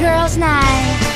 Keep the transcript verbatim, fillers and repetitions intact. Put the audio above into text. girls' night.